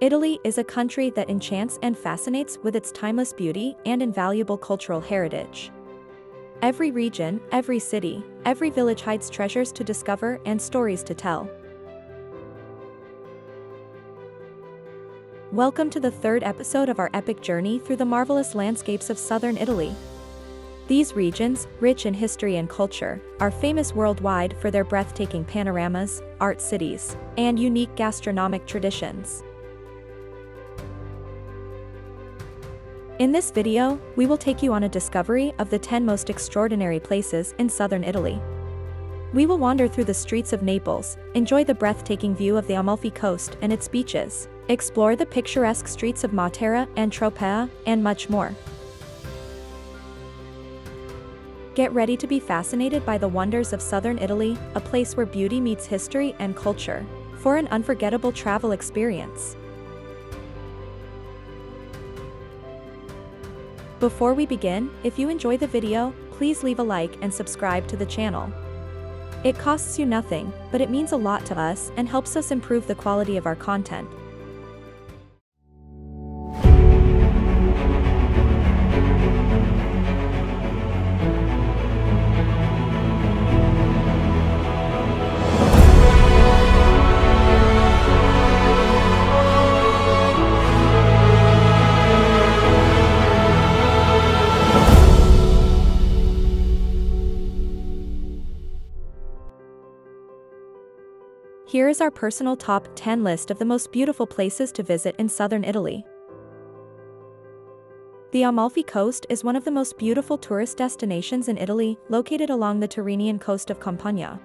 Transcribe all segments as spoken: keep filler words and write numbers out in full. Italy is a country that enchants and fascinates with its timeless beauty and invaluable cultural heritage. Every region, every city, every village hides treasures to discover and stories to tell. Welcome to the third episode of our epic journey through the marvelous landscapes of southern Italy. These regions, rich in history and culture, are famous worldwide for their breathtaking panoramas, art cities, and unique gastronomic traditions. In this video, we will take you on a discovery of the ten most extraordinary places in southern Italy. We will wander through the streets of Naples, enjoy the breathtaking view of the Amalfi Coast and its beaches, explore the picturesque streets of Matera and Tropea, and much more. Get ready to be fascinated by the wonders of southern Italy, a place where beauty meets history and culture, for an unforgettable travel experience. Before we begin, if you enjoy the video, please leave a like and subscribe to the channel. It costs you nothing, but it means a lot to us and helps us improve the quality of our content. Here is our personal top ten list of the most beautiful places to visit in southern Italy. The Amalfi Coast is one of the most beautiful tourist destinations in Italy, located along the Tyrrhenian coast of Campania.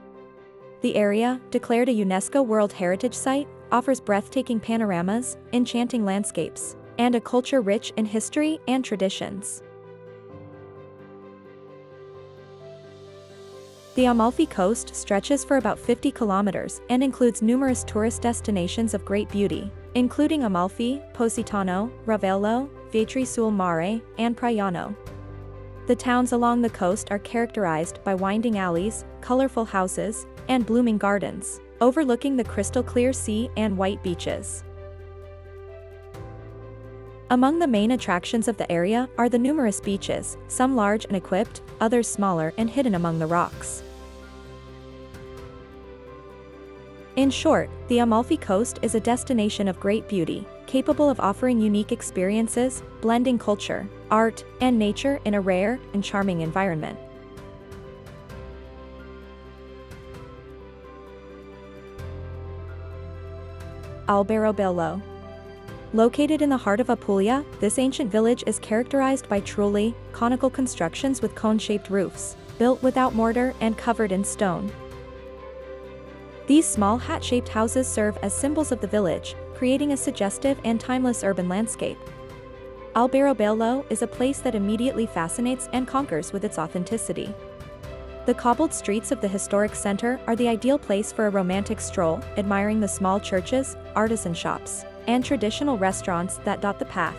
The area, declared a UNESCO World Heritage Site, offers breathtaking panoramas, enchanting landscapes, and a culture rich in history and traditions. The Amalfi Coast stretches for about fifty kilometers and includes numerous tourist destinations of great beauty, including Amalfi, Positano, Ravello, Vietri sul Mare, and Praiano. The towns along the coast are characterized by winding alleys, colorful houses, and blooming gardens, overlooking the crystal-clear sea and white beaches. Among the main attractions of the area are the numerous beaches, some large and equipped, others smaller and hidden among the rocks. In short, the Amalfi Coast is a destination of great beauty, capable of offering unique experiences, blending culture, art, and nature in a rare and charming environment. Alberobello. Located in the heart of Apulia, this ancient village is characterized by trulli, conical constructions with cone-shaped roofs, built without mortar and covered in stone. These small hat-shaped houses serve as symbols of the village, creating a suggestive and timeless urban landscape. Alberobello is a place that immediately fascinates and conquers with its authenticity. The cobbled streets of the historic center are the ideal place for a romantic stroll, admiring the small churches, artisan shops, and traditional restaurants that dot the path.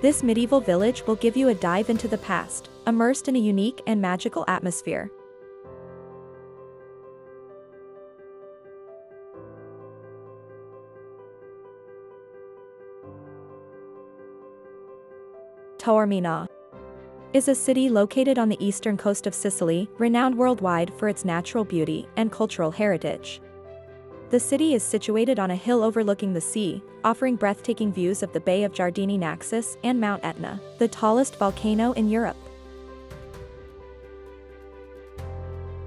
This medieval village will give you a dive into the past, immersed in a unique and magical atmosphere. Taormina is a city located on the eastern coast of Sicily, renowned worldwide for its natural beauty and cultural heritage. The city is situated on a hill overlooking the sea, offering breathtaking views of the Bay of Giardini Naxos and Mount Etna, the tallest volcano in Europe.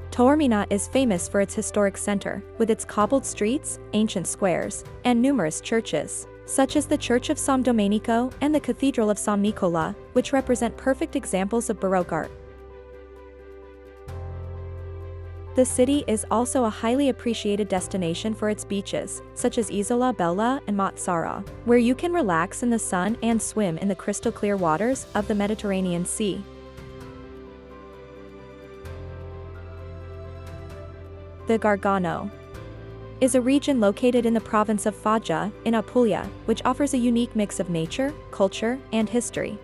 Taormina is famous for its historic center, with its cobbled streets, ancient squares, and numerous churches, such as the Church of San Domenico and the Cathedral of San Nicola, which represent perfect examples of Baroque art. The city is also a highly appreciated destination for its beaches, such as Isola Bella and Mazara, where you can relax in the sun and swim in the crystal-clear waters of the Mediterranean Sea. The Gargano is a region located in the province of Foggia, in Apulia, which offers a unique mix of nature, culture, and history.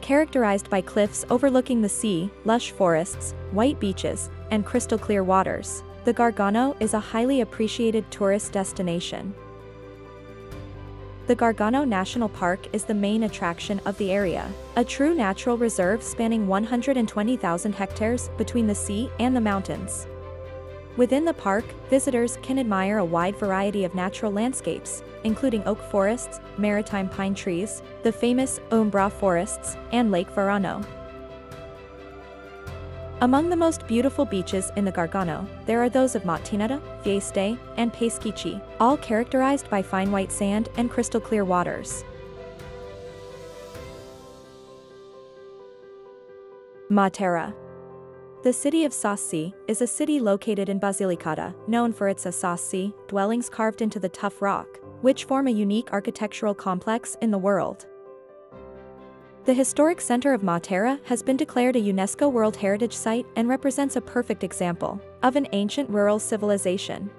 Characterized by cliffs overlooking the sea, lush forests, white beaches, and crystal-clear waters, The Gargano is a highly appreciated tourist destination. The Gargano National Park is the main attraction of the area, a true natural reserve spanning one hundred twenty thousand hectares between the sea and the mountains. Within the park, visitors can admire a wide variety of natural landscapes, including oak forests, maritime pine trees, the famous Umbra forests, and Lake Varano. Among the most beautiful beaches in the Gargano, there are those of Mattinata, Fieste, and Peschici, all characterized by fine white sand and crystal clear waters. Matera. The city of Sassi is a city located in Basilicata, known for its Sassi dwellings carved into the tough rock, which form a unique architectural complex in the world. The historic center of Matera has been declared a UNESCO World Heritage Site and represents a perfect example of an ancient rural civilization.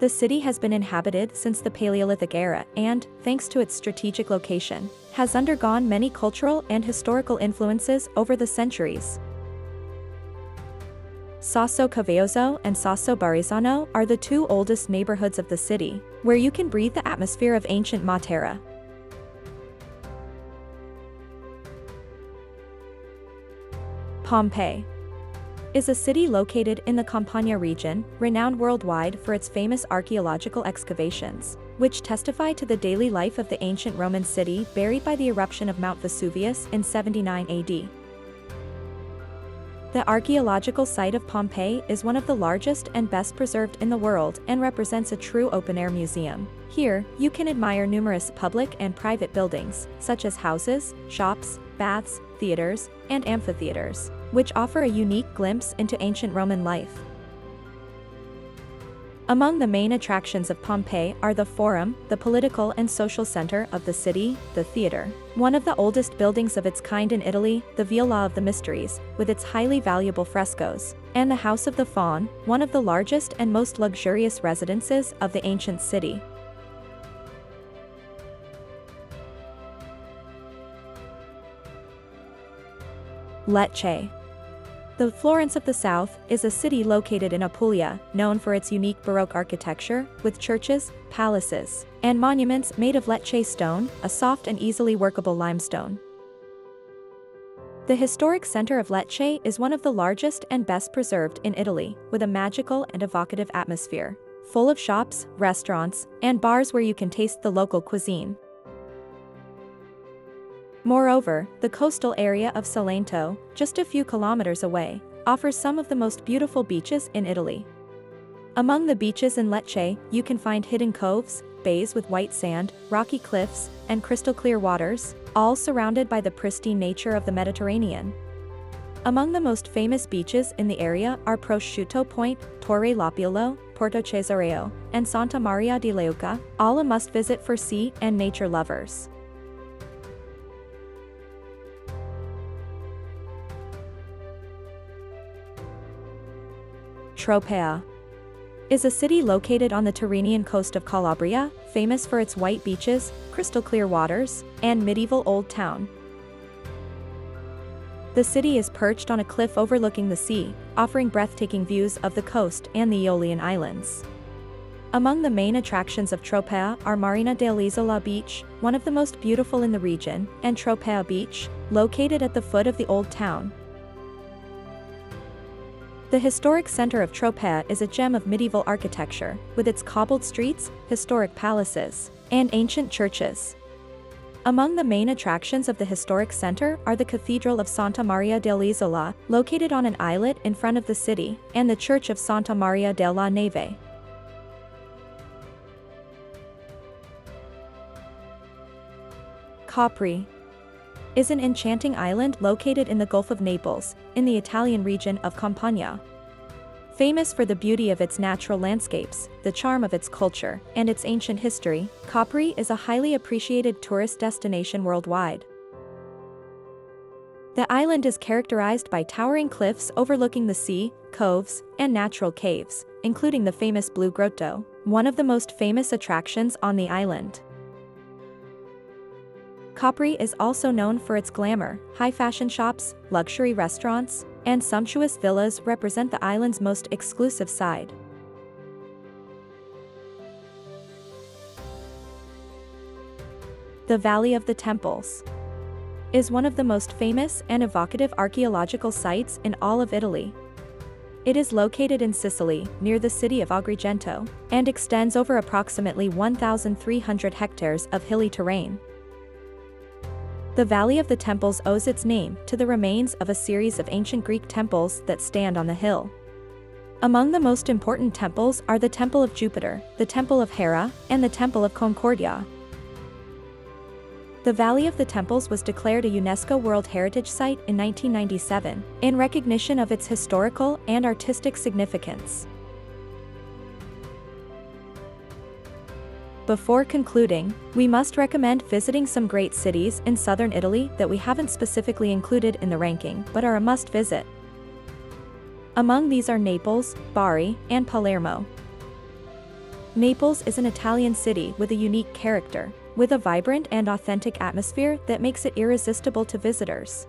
The city has been inhabited since the Paleolithic era and, thanks to its strategic location, has undergone many cultural and historical influences over the centuries. Sasso Cavaiozo and Sasso Barisano are the two oldest neighborhoods of the city, where you can breathe the atmosphere of ancient Matera. Pompeii is a city located in the Campania region, renowned worldwide for its famous archaeological excavations, which testify to the daily life of the ancient Roman city buried by the eruption of Mount Vesuvius in seventy-nine A D. The archaeological site of Pompeii is one of the largest and best preserved in the world and represents a true open-air museum. Here, you can admire numerous public and private buildings, such as houses, shops, baths, theaters, and amphitheaters, which offer a unique glimpse into ancient Roman life. Among the main attractions of Pompeii are the Forum, the political and social center of the city, the theater, one of the oldest buildings of its kind in Italy, the Villa of the Mysteries, with its highly valuable frescoes, and the House of the Faun, one of the largest and most luxurious residences of the ancient city. Lecce. The Florence of the South is a city located in Apulia, known for its unique Baroque architecture, with churches, palaces, and monuments made of Lecce stone, a soft and easily workable limestone. The historic center of Lecce is one of the largest and best preserved in Italy, with a magical and evocative atmosphere, full of shops, restaurants, and bars where you can taste the local cuisine. Moreover, the coastal area of Salento, just a few kilometers away, offers some of the most beautiful beaches in Italy. Among the beaches in Lecce, you can find hidden coves, bays with white sand, rocky cliffs, and crystal clear waters, all surrounded by the pristine nature of the Mediterranean. Among the most famous beaches in the area are Prosciutto Point, Torre Lapillo, Porto Cesareo, and Santa Maria di Leuca, all a must-visit for sea and nature lovers. Tropea is a city located on the Tyrrhenian coast of Calabria, famous for its white beaches, crystal clear waters, and medieval old town. The city is perched on a cliff overlooking the sea, offering breathtaking views of the coast and the Aeolian Islands. Among the main attractions of Tropea are Marina dell'Isola Beach, one of the most beautiful in the region, and Tropea Beach, located at the foot of the old town. The historic center of Tropea is a gem of medieval architecture, with its cobbled streets, historic palaces, and ancient churches. Among the main attractions of the historic center are the Cathedral of Santa Maria dell'Isola, located on an islet in front of the city, and the Church of Santa Maria della Neve. Capri is an enchanting island located in the Gulf of Naples, in the Italian region of Campania. Famous for the beauty of its natural landscapes, the charm of its culture, and its ancient history, Capri is a highly appreciated tourist destination worldwide. The island is characterized by towering cliffs overlooking the sea, coves, and natural caves, including the famous Blue Grotto, one of the most famous attractions on the island. Capri is also known for its glamour. High fashion shops, luxury restaurants, and sumptuous villas represent the island's most exclusive side. The Valley of the Temples is one of the most famous and evocative archaeological sites in all of Italy. It is located in Sicily, near the city of Agrigento, and extends over approximately one thousand three hundred hectares of hilly terrain. The Valley of the Temples owes its name to the remains of a series of ancient Greek temples that stand on the hill. Among the most important temples are the Temple of Jupiter, the Temple of Hera, and the Temple of Concordia. The Valley of the Temples was declared a UNESCO World Heritage Site in nineteen ninety-seven, in recognition of its historical and artistic significance. Before concluding, we must recommend visiting some great cities in southern Italy that we haven't specifically included in the ranking but are a must visit. Among these are Naples, Bari, and Palermo. Naples is an Italian city with a unique character, with a vibrant and authentic atmosphere that makes it irresistible to visitors.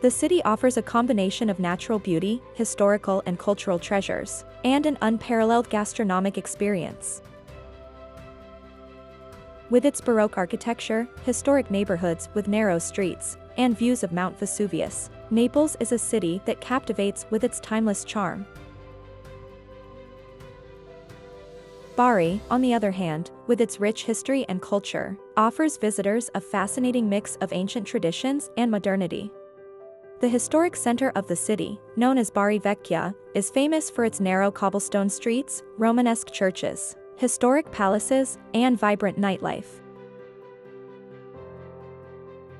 The city offers a combination of natural beauty, historical and cultural treasures, and an unparalleled gastronomic experience. With its Baroque architecture, historic neighborhoods with narrow streets, and views of Mount Vesuvius, Naples is a city that captivates with its timeless charm. Bari, on the other hand, with its rich history and culture, offers visitors a fascinating mix of ancient traditions and modernity. The historic center of the city, known as Bari Vecchia, is famous for its narrow cobblestone streets, Romanesque churches, historic palaces, and vibrant nightlife.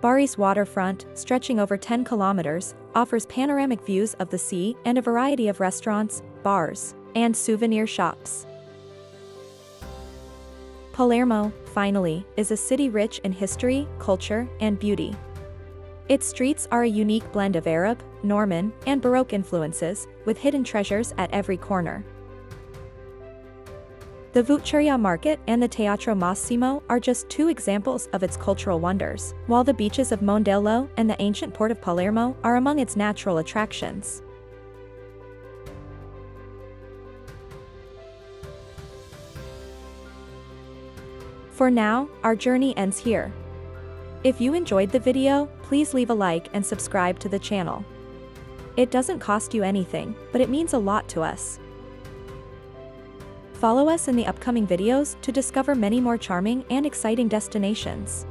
Bari's waterfront, stretching over ten kilometers, offers panoramic views of the sea and a variety of restaurants, bars, and souvenir shops. Palermo, finally, is a city rich in history, culture, and beauty. Its streets are a unique blend of Arab, Norman, and Baroque influences, with hidden treasures at every corner. The Vucceria Market and the Teatro Massimo are just two examples of its cultural wonders, while the beaches of Mondello and the ancient port of Palermo are among its natural attractions. For now, our journey ends here. If you enjoyed the video, please leave a like and subscribe to the channel. It doesn't cost you anything, but it means a lot to us. Follow us in the upcoming videos to discover many more charming and exciting destinations.